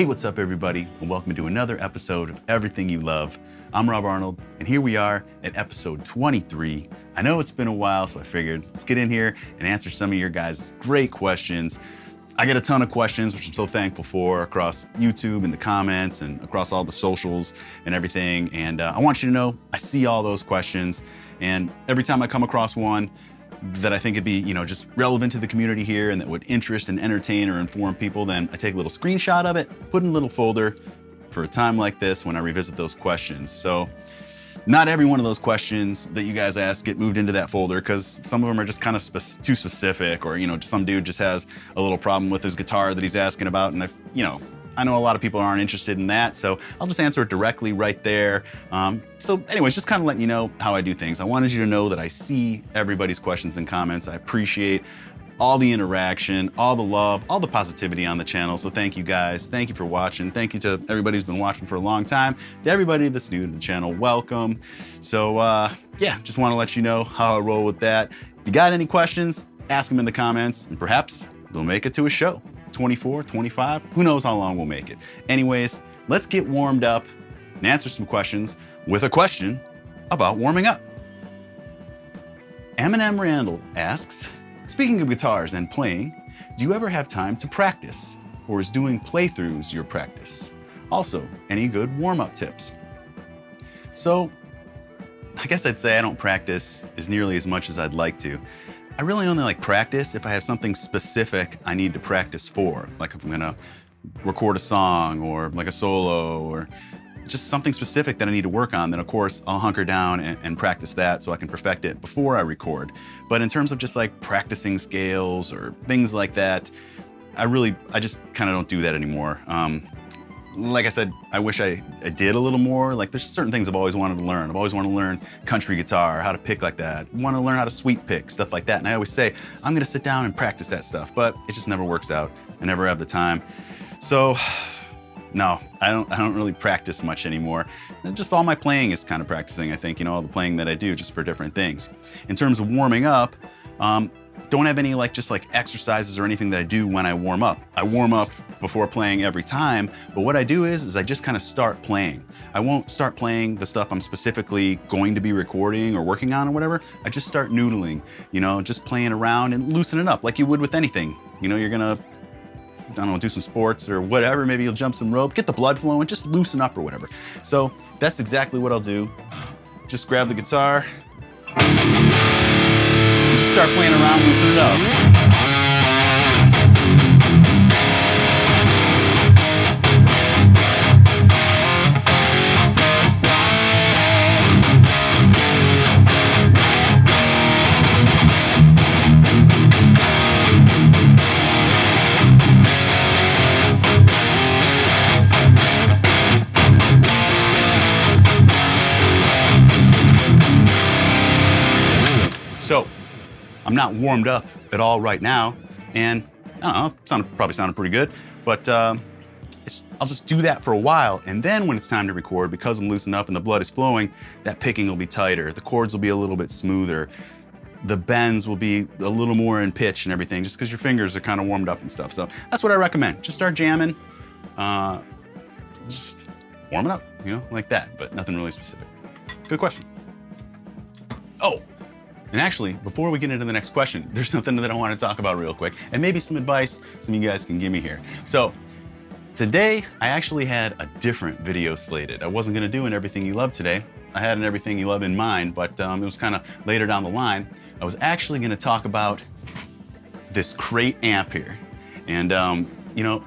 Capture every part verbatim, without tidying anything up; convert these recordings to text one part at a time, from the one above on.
Hey, what's up, everybody, and welcome to another episode of Everything You Love. I'm Rob Arnold, and here we are at episode twenty-three. I know it's been a while, so I figured let's get in here and answer some of your guys' great questions. I get a ton of questions, which I'm so thankful for, across YouTube and the comments and across all the socials and everything. And uh, I want you to know I see all those questions, and every time I come across one that I think it'd be, you know, just relevant to the community here and that would interest and entertain or inform people, then I take a little screenshot of it, put in a little folder for a time like this when I revisit those questions. So not every one of those questions that you guys ask get moved into that folder, because some of them are just kind of spe- too specific, or, you know, some dude just has a little problem with his guitar that he's asking about, and I, you know, I know a lot of people aren't interested in that, so I'll just answer it directly right there. Um, so anyways, just kind of letting you know how I do things. I wanted you to know that I see everybody's questions and comments. I appreciate all the interaction, all the love, all the positivity on the channel. So thank you guys. Thank you for watching. Thank you to everybody who's been watching for a long time. To everybody that's new to the channel, welcome. So uh, yeah, just want to let you know how I roll with that. If you got any questions, ask them in the comments, and perhaps they'll make it to a show. twenty-four, twenty-five, who knows how long we'll make it. Anyways, let's get warmed up and answer some questions with a question about warming up. Eminem Randall asks, speaking of guitars and playing, do you ever have time to practice, or is doing playthroughs your practice? Also, any good warm-up tips? So, I guess I'd say I don't practice as nearly as much as I'd like to. I really only like practice if I have something specific I need to practice for. Like if I'm gonna record a song, or like a solo, or just something specific that I need to work on, then of course I'll hunker down and, and practice that so I can perfect it before I record. But in terms of just like practicing scales or things like that, I really, I just kind of don't do that anymore. Um, Like I said, I wish I, I did a little more. Like, there's certain things I've always wanted to learn. I've always wanted to learn country guitar, how to pick like that. I want to learn how to sweep pick, stuff like that. And I always say, I'm gonna sit down and practice that stuff, but it just never works out. I never have the time. So, no, I don't, I don't really practice much anymore. And just all my playing is kind of practicing, I think, you know, all the playing that I do just for different things. In terms of warming up, um, don't have any like just like exercises or anything that I do when I warm up. I warm up before playing every time, but what I do is, is I just kind of start playing. I won't start playing the stuff I'm specifically going to be recording or working on or whatever. I just start noodling, you know, just playing around and loosening up like you would with anything. You know, you're gonna, I don't know, do some sports or whatever. Maybe you'll jump some rope, get the blood flowing, just loosen up or whatever. So that's exactly what I'll do. Just grab the guitar, start playing around, loosen it up. So, I'm not warmed up at all right now, and I don't know, sound, probably sounded pretty good, but uh, it's, I'll just do that for a while, and then when it's time to record, because I'm loosened up and the blood is flowing, that picking will be tighter, the chords will be a little bit smoother, the bends will be a little more in pitch and everything, just because your fingers are kind of warmed up and stuff. So that's what I recommend. Just start jamming, uh, just warm it up, you know, like that, but nothing really specific. Good question. Oh. And actually, before we get into the next question, there's something that I want to talk about real quick, and maybe some advice some of you guys can give me here. So today, I actually had a different video slated. I wasn't going to do an Everything You Love today. I had an Everything You Love in mind, but um, it was kind of later down the line. I was actually going to talk about this Crate amp here. And, um, you know,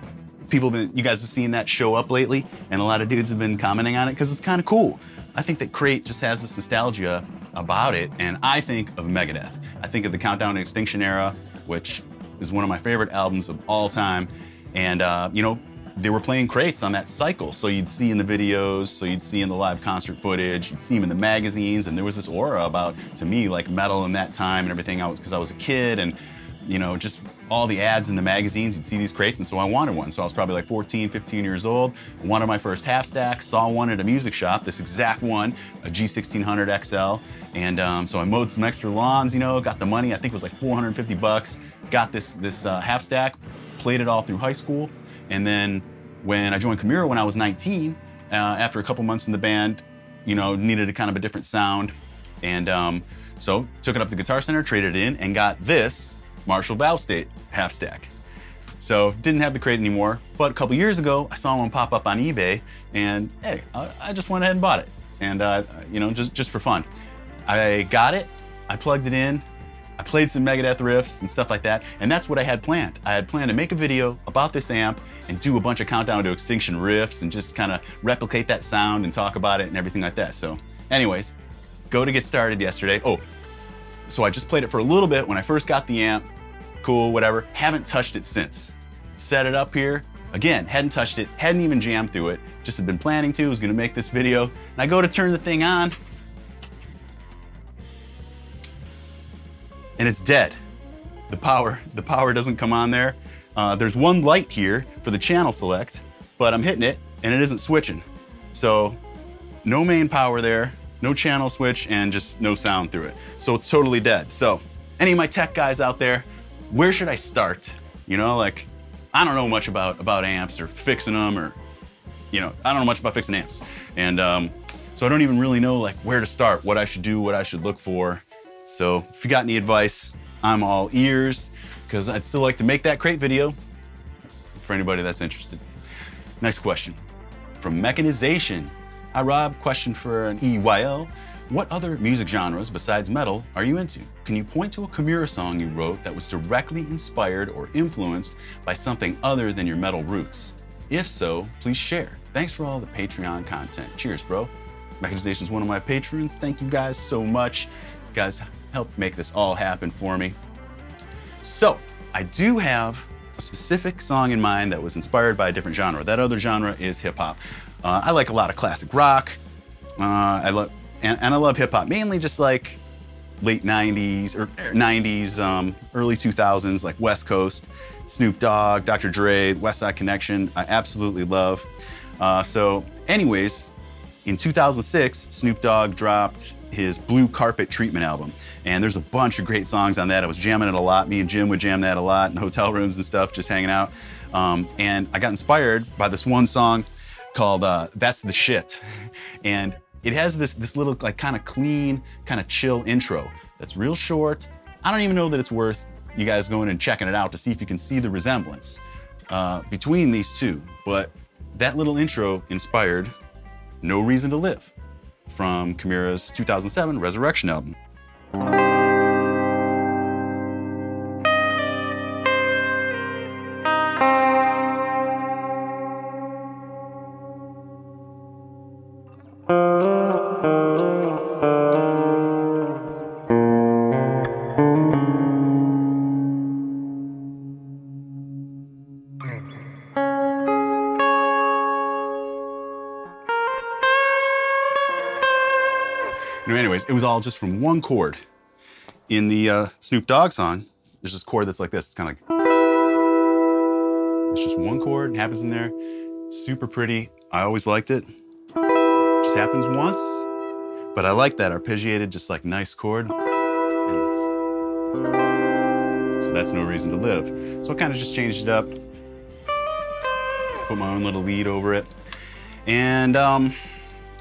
people have been, you guys have seen that show up lately, and a lot of dudes have been commenting on it because it's kind of cool. I think that Crate just has this nostalgia about it, and I think of Megadeth. I think of the Countdown to Extinction era, which is one of my favorite albums of all time. And, uh, you know, they were playing crates on that cycle. So you'd see in the videos, so you'd see in the live concert footage, you'd see them in the magazines, and there was this aura about, to me, like metal in that time and everything, because I, I was a kid, and, you know, just all the ads in the magazines, you'd see these crates, and so I wanted one. So I was probably like fourteen, fifteen years old, wanted my first half stack, saw one at a music shop, this exact one, a G sixteen hundred X L, and um, so I mowed some extra lawns, you know, got the money, I think it was like four hundred fifty bucks, got this, this uh, half stack, played it all through high school, and then when I joined Chimaira when I was nineteen, uh, after a couple months in the band, you know, needed a kind of a different sound. And um, so took it up to Guitar Center, traded it in, and got this Marshall Valve State half stack. So didn't have the Crate anymore, but a couple years ago, I saw one pop up on eBay, and hey, I, I just went ahead and bought it. And uh, you know, just, just for fun. I got it, I plugged it in, I played some Megadeth riffs and stuff like that, and that's what I had planned. I had planned to make a video about this amp and do a bunch of Countdown to Extinction riffs and just kind of replicate that sound and talk about it and everything like that. So anyways, go to get started yesterday. Oh, so I just played it for a little bit when I first got the amp. Cool, whatever, haven't touched it since. Set it up here, again, hadn't touched it, hadn't even jammed through it, just had been planning to, was gonna make this video, and I go to turn the thing on, and it's dead. The power, the power doesn't come on there. Uh, there's one light here for the channel select, but I'm hitting it, and it isn't switching. So, no main power there, no channel switch, and just no sound through it. So it's totally dead. So, any of my tech guys out there, where should I start? You know, like, I don't know much about, about amps or fixing them, or, you know, I don't know much about fixing amps. And um, so I don't even really know like where to start, what I should do, what I should look for. So if you got any advice, I'm all ears, because I'd still like to make that Crate video for anybody that's interested. Next question, from Mechanization. Hi Rob, question for an E Y L. What other music genres besides metal are you into? Can you point to a Chimaira song you wrote that was directly inspired or influenced by something other than your metal roots? If so, please share. Thanks for all the Patreon content. Cheers, bro. Mechanization is one of my patrons. Thank you guys so much. You guys helped make this all happen for me. So, I do have a specific song in mind that was inspired by a different genre. That other genre is hip hop. Uh, I like a lot of classic rock. Uh, I love. And, and I love hip hop, mainly just like late nineties or nineties, um, early two thousands, like West Coast, Snoop Dogg, Doctor Dre, West Side Connection, I absolutely love. Uh, so anyways, in two thousand six, Snoop Dogg dropped his Blue Carpet Treatment album. And there's a bunch of great songs on that. I was jamming it a lot. Me and Jim would jam that a lot in hotel rooms and stuff, just hanging out. Um, and I got inspired by this one song called uh, That's the Shit. And it has this, this little like kind of clean, kind of chill intro that's real short. I don't even know that it's worth you guys going and checking it out to see if you can see the resemblance uh, between these two. But that little intro inspired No Reason to Live from Chimaira's two thousand seven Resurrection album. Anyways, it was all just from one chord. In the uh, Snoop Dogg song, there's this chord that's like this. It's kind of like... It's just one chord, it happens in there. Super pretty, I always liked it. It just happens once, but I like that arpeggiated, just like nice chord. And so that's No Reason to Live. So I kind of just changed it up. Put my own little lead over it. And um,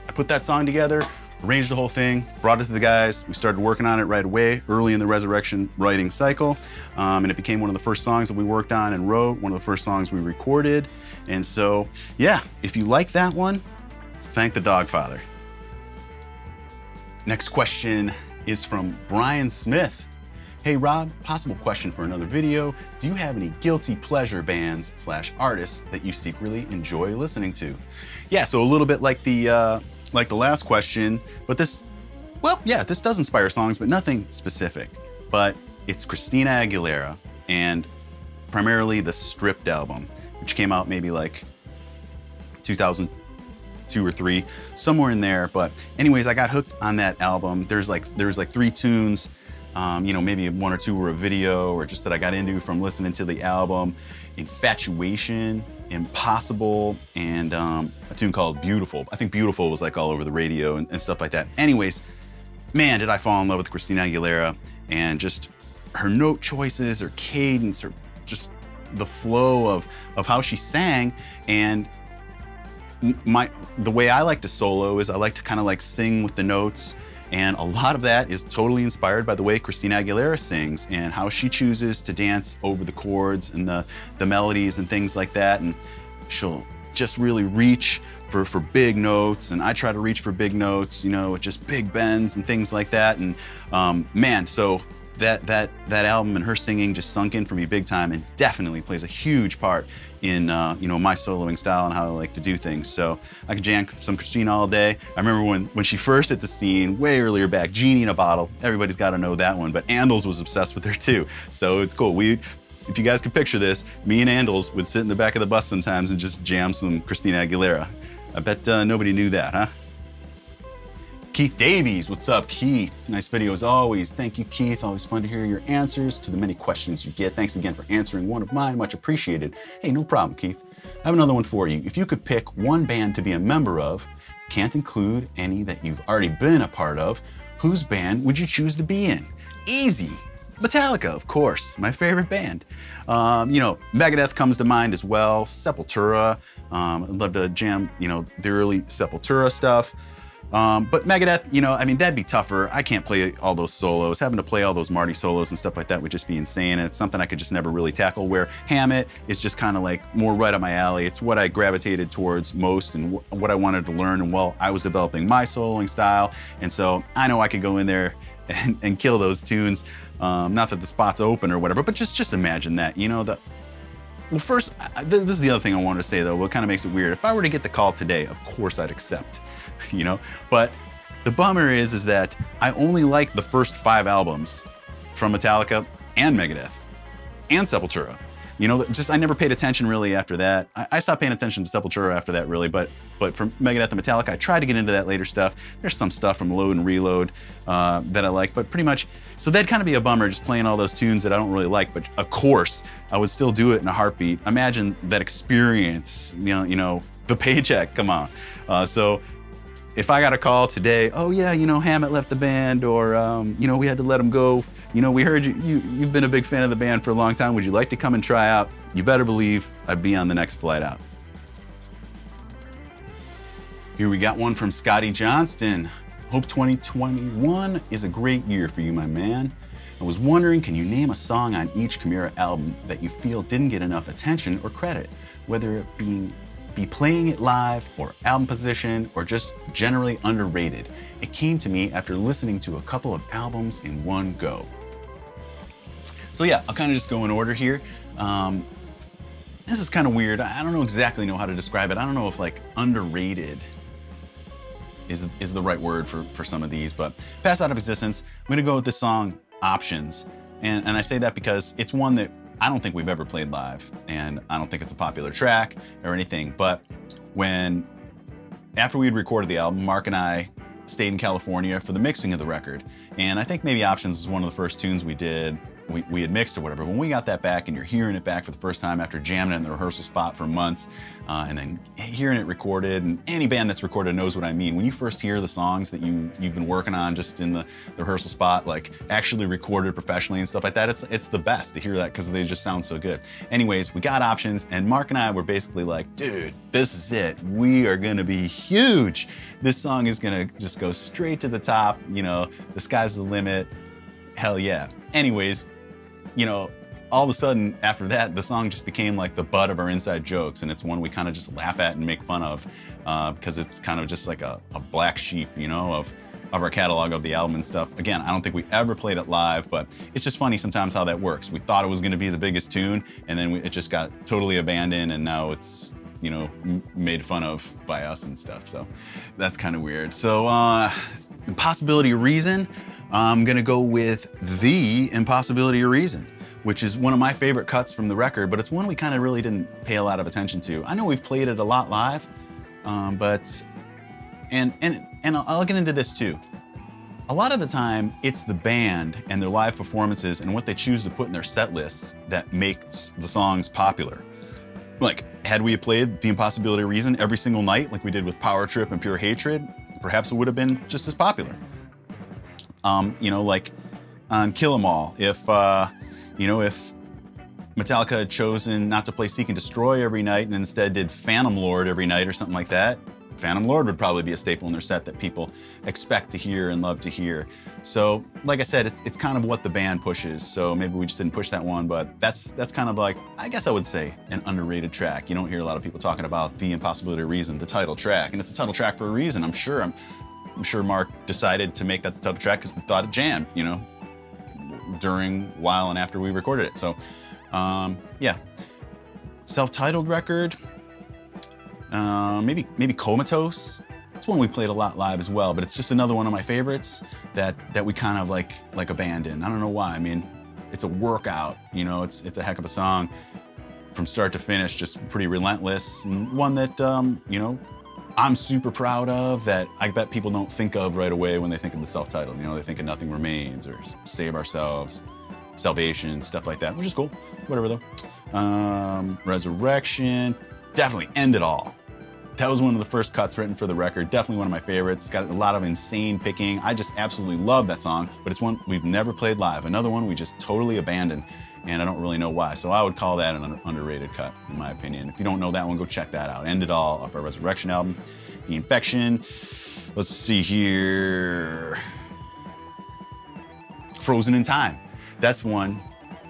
I put that song together. Arranged the whole thing, brought it to the guys. We started working on it right away, early in the Resurrection writing cycle. Um, and it became one of the first songs that we worked on and wrote, one of the first songs we recorded. And so, yeah, if you like that one, thank the Dogfather. Next question is from Brian Smith. Hey Rob, possible question for another video. Do you have any guilty pleasure bands slash artists that you secretly enjoy listening to? Yeah, so a little bit like the, uh, like the last question, but this, well, yeah, this does inspire songs, but nothing specific. But it's Christina Aguilera, and primarily the Stripped album, which came out maybe like two thousand two or three, somewhere in there. But anyways, I got hooked on that album. There's like, there's like three tunes, um, you know, maybe one or two were a video or just that I got into from listening to the album. Infatuation, Impossible, and um, a tune called Beautiful. I think Beautiful was like all over the radio and, and stuff like that. Anyways, man, did I fall in love with Christina Aguilera and just her note choices, her cadence, her just the flow of of how she sang. And my the way I like to solo is I like to kind of like sing with the notes, and a lot of that is totally inspired by the way Christina Aguilera sings and how she chooses to dance over the chords and the the melodies and things like that. And she'll just really reach for, for big notes, and I try to reach for big notes, you know, with just big bends and things like that. And um, man, so that, that, that album and her singing just sunk in for me big time, and definitely plays a huge part in, uh, you know, my soloing style and how I like to do things. So I could jam some Christina all day. I remember when, when she first hit the scene way earlier back, Genie in a Bottle, everybody's got to know that one, but Andels was obsessed with her too. So it's cool. We, If you guys can picture this, me and Andels would sit in the back of the bus sometimes and just jam some Christina Aguilera. I bet uh, nobody knew that, huh? Keith Davies, what's up, Keith? Nice video as always. Thank you, Keith. Always fun to hear your answers to the many questions you get. Thanks again for answering one of mine, much appreciated. Hey, no problem, Keith. I have another one for you. If you could pick one band to be a member of, can't include any that you've already been a part of, whose band would you choose to be in? Easy. Metallica, of course, my favorite band. Um, you know, Megadeth comes to mind as well, Sepultura. Um, I'd love to jam, you know, the early Sepultura stuff. Um, but Megadeth, you know, I mean, that'd be tougher. I can't play all those solos. Having to play all those Marty solos and stuff like that would just be insane, and it's something I could just never really tackle, where Hammett is just kind of like more right up my alley. It's what I gravitated towards most and wh what I wanted to learn, and while I was developing my soloing style. And so I know I could go in there and, and kill those tunes. Um, not that the spot's open or whatever, but just just imagine that, you know. The, well, first, I, th this is the other thing I wanted to say, though, what kind of makes it weird. If I were to get the call today, of course I'd accept, you know. But the bummer is, is that I only like the first five albums from Metallica and Megadeth and Sepultura. You know, just I never paid attention really after that. I, I stopped paying attention to Sepultura after that, really. But but from Megadeth and Metallica, I tried to get into that later stuff. There's some stuff from Load and Reload uh, that I like, but pretty much. So that'd kind of be a bummer, just playing all those tunes that I don't really like. But of course, I would still do it in a heartbeat. Imagine that experience. You know, you know, the paycheck. Come on. Uh, so. If I got a call today, oh yeah, you know, Hammett left the band, or um, you know, we had to let him go. You know, we heard you, you, you've been a big fan of the band for a long time. Would you like to come and try out? You better believe I'd be on the next flight out. Here we got one from Scotty Johnston. Hope twenty twenty-one is a great year for you, my man. I was wondering, can you name a song on each Chimaira album that you feel didn't get enough attention or credit, whether it being be playing it live or album position or just generally underrated? It came to me after listening to a couple of albums in one go. So yeah, I'll kind of just go in order here. Um, this is kind of weird. I don't know exactly know how to describe it. I don't know if like underrated is, is the right word for, for some of these, but Pass Out of Existence, I'm gonna go with this song, Options. And, and I say that because it's one that I don't think we've ever played live, and I don't think it's a popular track or anything, but when, after we had recorded the album, Mark and I stayed in California for the mixing of the record, and I think maybe Options was one of the first tunes we did, we, we had mixed or whatever. When we got that back, and you're hearing it back for the first time after jamming it in the rehearsal spot for months, uh, and then hearing it recorded, and any band that's recorded knows what I mean. When you first hear the songs that you, you've been working on just in the, the rehearsal spot, like actually recorded professionally and stuff like that, it's, it's the best to hear that because they just sound so good. Anyways, we got Options, and Mark and I were basically like, dude, this is it. We are gonna be huge. This song is gonna just go straight to the top. You know, the sky's the limit. Hell yeah. Anyways, you know, all of a sudden after that, the song just became like the butt of our inside jokes, and it's one we kind of just laugh at and make fun of uh, because it's kind of just like a, a black sheep, you know, of, of our catalog of the album and stuff. Again, I don't think we ever played it live, but it's just funny sometimes how that works. We thought it was going to be the biggest tune, and then we, it just got totally abandoned, and now it's, you know, m made fun of by us and stuff. So that's kind of weird. So uh, Impossibility of Reason. I'm gonna go with The Impossibility of Reason, which is one of my favorite cuts from the record, but it's one we kind of really didn't pay a lot of attention to. I know we've played it a lot live, um, but, and, and, and I'll get into this too. A lot of the time, it's the band and their live performances and what they choose to put in their set lists that makes the songs popular. Like, had we played The Impossibility of Reason every single night, like we did with Power Trip and Pure Hatred, perhaps it would have been just as popular. Um, you know, like on Kill 'Em All, if, uh, you know, if Metallica had chosen not to play Seek and Destroy every night and instead did Phantom Lord every night or something like that, Phantom Lord would probably be a staple in their set that people expect to hear and love to hear. So, like I said, it's, it's kind of what the band pushes. So maybe we just didn't push that one, but that's that's kind of like, I guess I would say, an underrated track. You don't hear a lot of people talking about The Impossibility of Reason, the title track, and it's a title track for a reason. I'm sure I'm, I'm sure Mark decided to make that the title track because they thought it jammed, you know, during, while, and after we recorded it. So, um, yeah, self-titled record. Uh, maybe maybe Comatose. It's one we played a lot live as well, but it's just another one of my favorites that that we kind of like like abandoned. I don't know why. I mean, it's a workout, you know. It's it's a heck of a song from start to finish, just pretty relentless. One that um, you know, I'm super proud of, that I bet people don't think of right away when they think of the self-titled. You know, they think of Nothing Remains or Save Ourselves, Salvation, stuff like that, which is cool. Whatever though. Um, Resurrection, definitely End It All. That was one of the first cuts written for the record. Definitely one of my favorites. Got a lot of insane picking. I just absolutely love that song, but it's one we've never played live. Another one we just totally abandoned, and I don't really know why. So I would call that an underrated cut, in my opinion. If you don't know that one, go check that out. End It All off our Resurrection album. The Infection. Let's see here. Frozen in Time. That's one.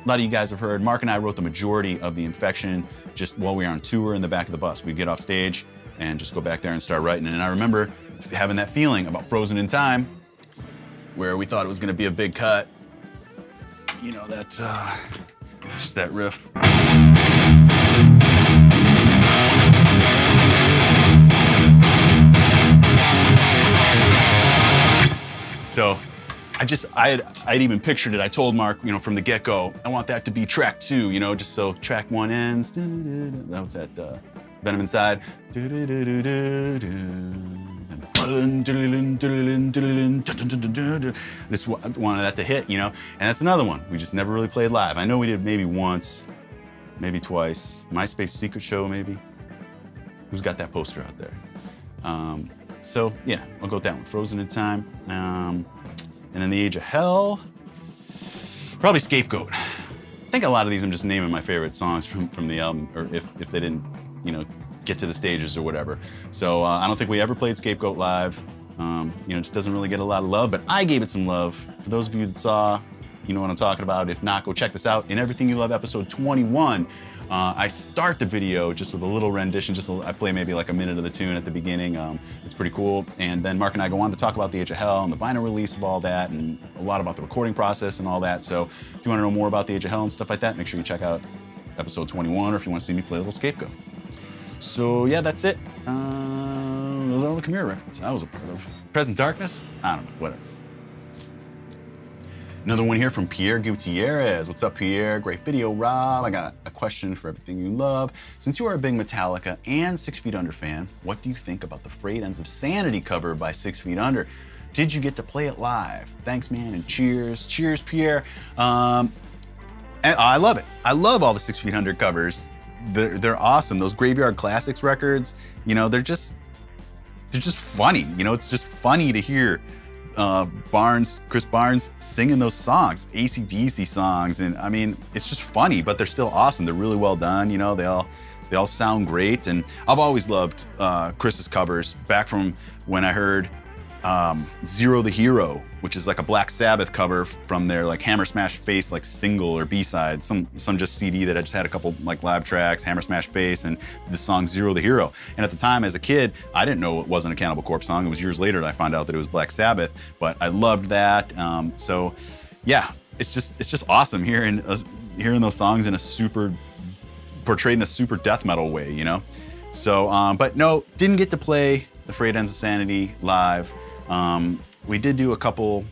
A lot of you guys have heard. Mark and I wrote the majority of The Infection just while we were on tour in the back of the bus. We'd get off stage and just go back there and start writing. And I remember having that feeling about Frozen in Time, where we thought it was going to be a big cut. You know, that, uh, just that riff. So I just, I had, I'd even pictured it. I told Mark, you know, from the get-go, I want that to be track two, you know, just so track one ends. Da, da, da, that was that uh, Venom Inside. Da, da, da, da, da, da. I just wanted that to hit, you know, and that's another one we just never really played live. I know we did maybe once, maybe twice. MySpace Secret Show, maybe. Who's got that poster out there? Um, so, yeah, I'll go with that one. Frozen in Time. Um, And then The Age of Hell, probably Scapegoat. I think a lot of these I'm just naming my favorite songs from, from the album, or if, if they didn't, you know, get to the stages or whatever. So uh, I don't think we ever played Scapegoat live. Um, you know, it just doesn't really get a lot of love, but I gave it some love. For those of you that saw, you know what I'm talking about. If not, go check this out. In Everything You Love, episode twenty-one, uh, I start the video just with a little rendition. Just a, I play maybe like a minute of the tune at the beginning. Um, it's pretty cool. And then Mark and I go on to talk about The Age of Hell and the vinyl release of all that, and a lot about the recording process and all that. So if you want to know more about The Age of Hell and stuff like that, make sure you check out episode twenty-one, or if you want to see me play a little Scapegoat. So yeah, that's it. Uh, those are all the Chimaira records I was a part of. Present Darkness? I don't know, whatever. Another one here from Pierre Gutierrez. What's up, Pierre? Great video, Rob. I got a question for Everything You Love. Since you are a big Metallica and Six Feet Under fan, what do you think about the Frayed Ends of Sanity cover by Six Feet Under? Did you get to play it live? Thanks, man, and cheers. Cheers, Pierre. Um, I love it. I love all the Six Feet Under covers. They're, they're awesome. Those Graveyard Classics records, you know, they're just, they're just funny. You know, it's just funny to hear Uh, Barnes, Chris Barnes singing those songs, A C D C songs, and I mean, it's just funny, but they're still awesome. They're really well done, you know, they all, they all sound great, and I've always loved uh, Chris's covers, back from when I heard um, Zero the Hero, which is like a Black Sabbath cover from their like Hammer Smash Face like single or B-side, some some just C D that I just had a couple like live tracks, Hammer Smash Face and the song Zero the Hero. And at the time as a kid, I didn't know it wasn't a Cannibal Corpse song. It was years later that I found out that it was Black Sabbath, but I loved that. Um, so yeah, it's just it's just awesome hearing, uh, hearing those songs in a super, portrayed in a super death metal way, you know? So, um, but no, didn't get to play The Frayed Ends of Sanity live. Um, We did do a couple,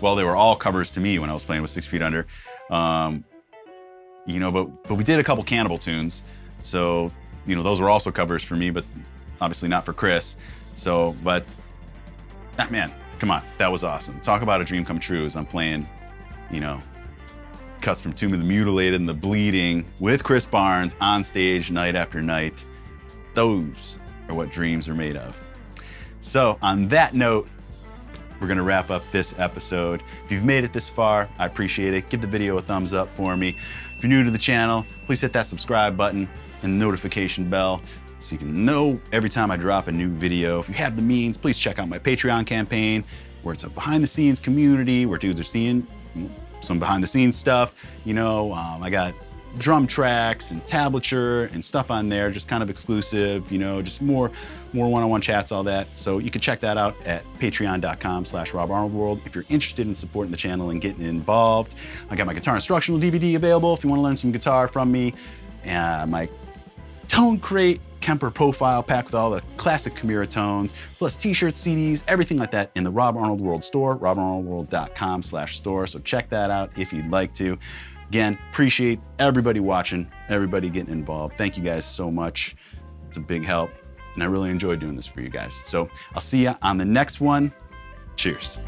well, they were all covers to me when I was playing with Six Feet Under. Um, you know, but, but we did a couple Cannibal tunes. So, you know, those were also covers for me, but obviously not for Chris. So, but, ah, man, come on, that was awesome. Talk about a dream come true as I'm playing, you know, cuts from Tomb of the Mutilated and The Bleeding with Chris Barnes on stage night after night. Those are what dreams are made of. So on that note, we're gonna wrap up this episode. If you've made it this far, I appreciate it. Give the video a thumbs up for me. If you're new to the channel, please hit that subscribe button and the notification bell so you can know every time I drop a new video. If you have the means, please check out my Patreon campaign, where it's a behind the scenes community, where dudes are seeing some behind the scenes stuff. You know, um, I got drum tracks and tablature and stuff on there, just kind of exclusive, you know, just more more one-on-one chats, all that. So you can check that out at patreon dot com slash Rob Arnold World if you're interested in supporting the channel and getting involved. I got my guitar instructional D V D available if you want to learn some guitar from me. Uh, my Tone Crate Kemper profile pack with all the classic Chimaira tones, plus t-shirts, C Ds, everything like that in the Rob Arnold World store, rob arnold world dot com slash store. So check that out if you'd like to. Again, appreciate everybody watching, everybody getting involved. Thank you guys so much. It's a big help, and I really enjoy doing this for you guys. So I'll see you on the next one. Cheers.